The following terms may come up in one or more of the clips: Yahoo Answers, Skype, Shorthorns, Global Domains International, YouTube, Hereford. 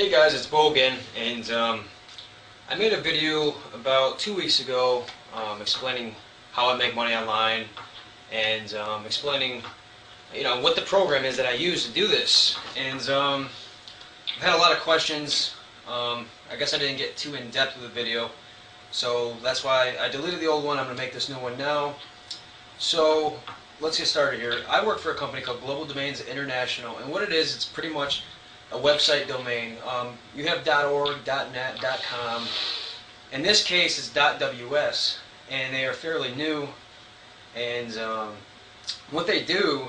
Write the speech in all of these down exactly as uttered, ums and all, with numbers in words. Hey guys, it's Bo again, and um, I made a video about two weeks ago um, explaining how I make money online and um, explaining, you know, what the program is that I use to do this. And um, I've had a lot of questions. Um, I guess I didn't get too in depth with the video, so that's why I deleted the old one. I'm going to make this new one now. So let's get started here. I work for a company called Global Domains International, and what it is, it's pretty much a website domain. Um, you have .org, .net, .com. In this case, it's .ws, and they are fairly new. And um, what they do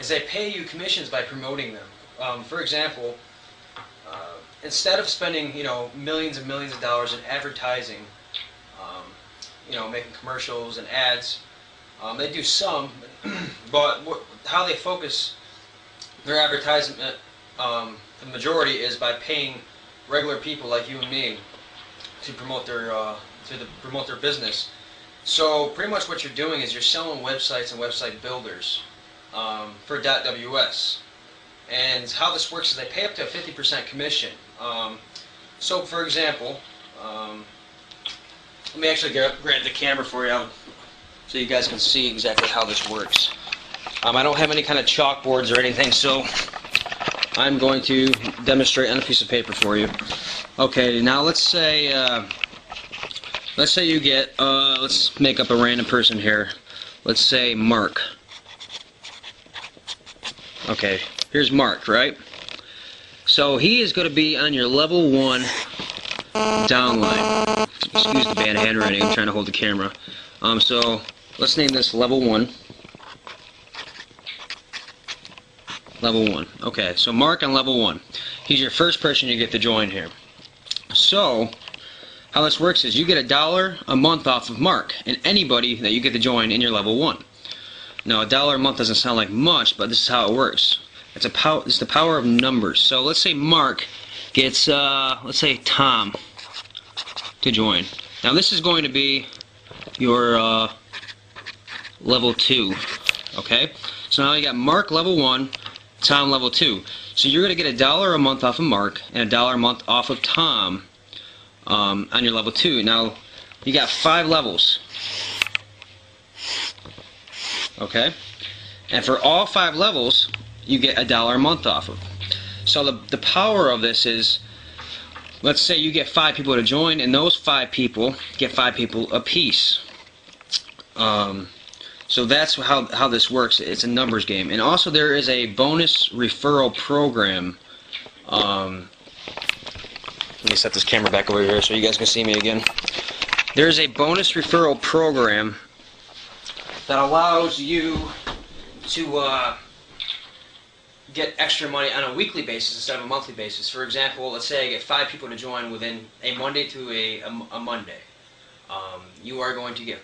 is they pay you commissions by promoting them. Um, for example, uh, instead of spending, you know, millions and millions of dollars in advertising, um, you know, making commercials and ads, um, they do some, but what, how they focus their advertisement. Um, the majority is by paying regular people like you and me to promote their uh, to the, promote their business. So pretty much what you're doing is you're selling websites and website builders um, for .ws. And how this works is they pay up to a fifty percent commission. Um, so for example, um, let me actually get, grab the camera for you so you guys can see exactly how this works. Um, I don't have any kind of chalkboards or anything, so I'm going to demonstrate on a piece of paper for you. Okay, now let's say uh, let's say you get uh, let's make up a random person here. Let's say Mark. Okay, here's Mark, right? So he is going to be on your level one downline. Excuse the bad handwriting. I'm trying to hold the camera. Um, so let's name this level one. Level one. Okay, so Mark on level one. He's your first person you get to join here. So, how this works is you get a dollar a month off of Mark and anybody that you get to join in your level one. Now, a dollar a month doesn't sound like much, but this is how it works. It's a pow it's the power of numbers. So, let's say Mark gets, uh, let's say Tom to join. Now, this is going to be your uh, level two. Okay? So, now you got Mark level one, Tom level two. So you're going to get a dollar a month off of Mark and a dollar a month off of Tom um, on your level two. Now you got five levels. Okay? And for all five levels, you get a dollar a month off of. So the, the power of this is, let's say you get five people to join, and those five people get five people apiece. Um, So that's how, how this works. It's a numbers game. And also there is a bonus referral program. Um, let me set this camera back over here so you guys can see me again. There is a bonus referral program that allows you to uh, get extra money on a weekly basis instead of a monthly basis. For example, let's say I get five people to join within a Monday to a, a, a Monday. Um, you are going to get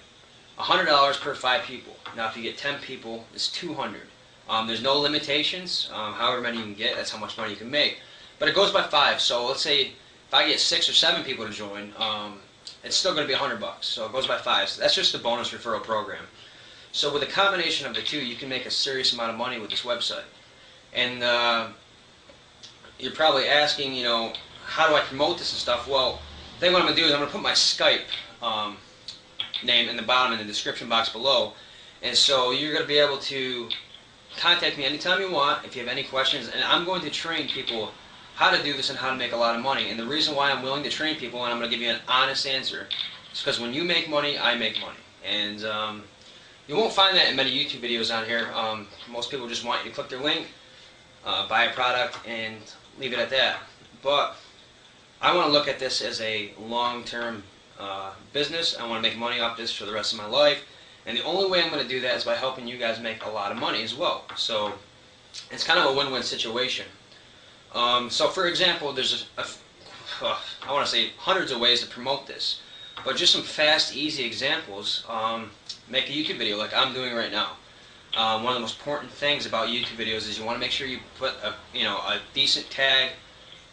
one hundred dollars per five people. Now, if you get ten people, it's two hundred dollars. Um, there's no limitations. Um, however many you can get, that's how much money you can make. But it goes by five. So let's say if I get six or seven people to join, um, it's still going to be one hundred bucks. So it goes by five. So that's just the bonus referral program. So with a combination of the two, you can make a serious amount of money with this website. And uh, you're probably asking, you know, how do I promote this and stuff? Well, the thing what I'm going to do is I'm going to put my Skype Um, name in the bottom in the description box below, and so you're going to be able to contact me anytime you want if you have any questions, and I'm going to train people how to do this and how to make a lot of money. And the reason why I'm willing to train people and I'm going to give you an honest answer is because when you make money, I make money. And um, you won't find that in many YouTube videos on here. Um, most people just want you to click their link, uh, buy a product, and leave it at that. But I want to look at this as a long-term Uh, business. I want to make money off this for the rest of my life, and the only way I'm going to do that is by helping you guys make a lot of money as well. So it's kind of a win-win situation. Um, so for example, there's a, a, uh, I want to say hundreds of ways to promote this, but just some fast, easy examples. Um, make a YouTube video like I'm doing right now. Um, one of the most important things about YouTube videos is you want to make sure you put a you know a decent tag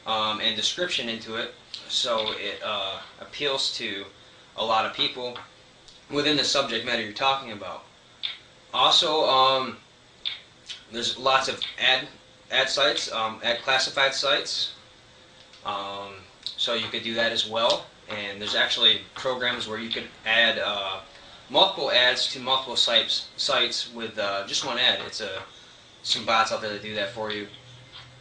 um, and description into it, so it uh, appeals to a lot of people within the subject matter you're talking about. Also, um, there's lots of ad ad sites, um, ad classified sites. Um, so you could do that as well. And there's actually programs where you could add uh, multiple ads to multiple sites sites with uh, just one ad. It's a some bots out there that do that for you.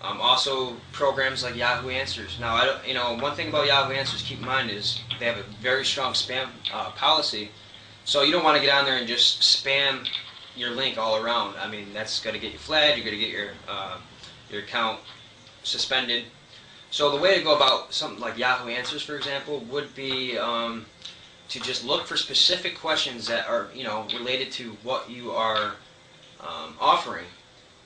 Um, also, programs like Yahoo Answers. Now, I don't, you know, one thing about Yahoo Answers, keep in mind, is they have a very strong spam uh, policy. So you don't want to get on there and just spam your link all around. I mean, that's going to get you flagged. You're going to get your uh, your account suspended. So the way to go about something like Yahoo Answers, for example, would be um, to just look for specific questions that are, you know, related to what you are um, offering.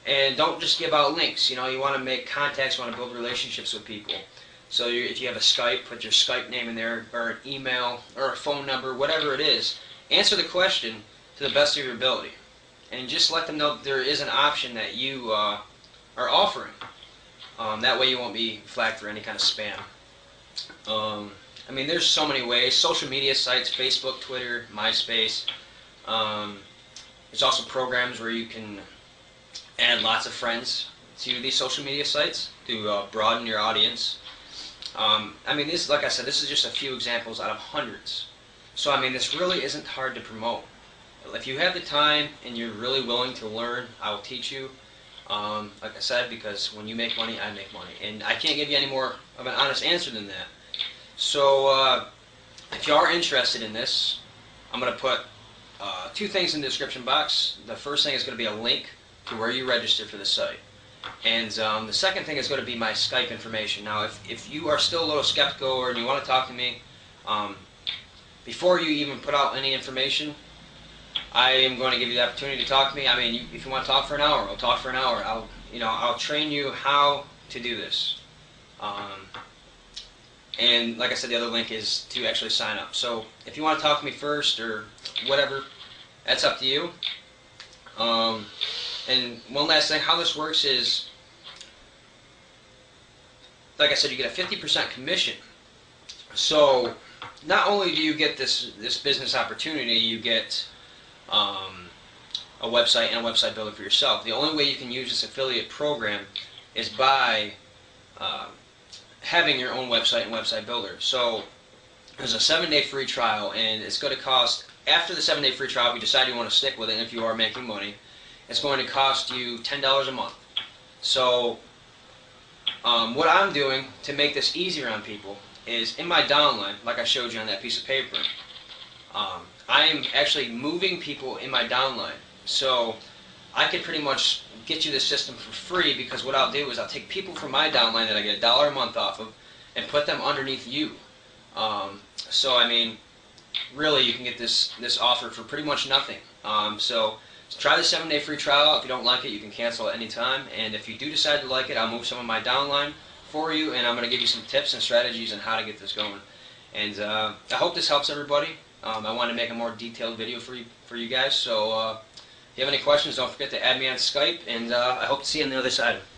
And don't just give out links. You know, you want to make contacts, you want to build relationships with people. So you, if you have a Skype, put your Skype name in there, or an email, or a phone number, whatever it is. Answer the question to the best of your ability. And just let them know that there is an option that you uh, are offering. Um, that way you won't be flagged for any kind of spam. Um, I mean, there's so many ways. Social media sites, Facebook, Twitter, MySpace. Um, there's also programs where you can add lots of friends to these social media sites to uh, broaden your audience. Um, I mean, this, like I said, this is just a few examples out of hundreds. So, I mean, this really isn't hard to promote. If you have the time and you're really willing to learn, I will teach you. Um, like I said, because when you make money, I make money. And I can't give you any more of an honest answer than that. So, uh, if you are interested in this, I'm going to put uh, two things in the description box. The first thing is going to be a link to where you register for the site. And um, the second thing is going to be my Skype information. Now, if, if you are still a little skeptical or you want to talk to me, um, before you even put out any information, I am going to give you the opportunity to talk to me. I mean, you, if you want to talk for an hour, we'll talk for an hour. I'll, you know, I'll train you how to do this. Um, and like I said, the other link is to actually sign up. So if you want to talk to me first or whatever, that's up to you. Um, and one last thing, how this works is, like I said, you get a fifty percent commission. So not only do you get this this business opportunity, you get Um, a website and a website builder for yourself. The only way you can use this affiliate program is by uh, having your own website and website builder. So there's a seven day free trial, and it's going to cost, after the seven day free trial, if you decide you want to stick with it and if you are making money, it's going to cost you ten dollars a month. So um, what I'm doing to make this easier on people is in my downline, like I showed you on that piece of paper, um, I am actually moving people in my downline. So I could pretty much get you this system for free, because what I'll do is I'll take people from my downline that I get a dollar a month off of and put them underneath you. Um, so I mean, really you can get this, this offer for pretty much nothing. Um, so try the seven day free trial. If you don't like it, you can cancel at any time. And if you do decide to like it, I'll move some of my downline for you, and I'm going to give you some tips and strategies on how to get this going. And uh, I hope this helps everybody. Um, I wanted to make a more detailed video for you, for you guys, so uh, if you have any questions, don't forget to add me on Skype, and uh, I hope to see you on the other side.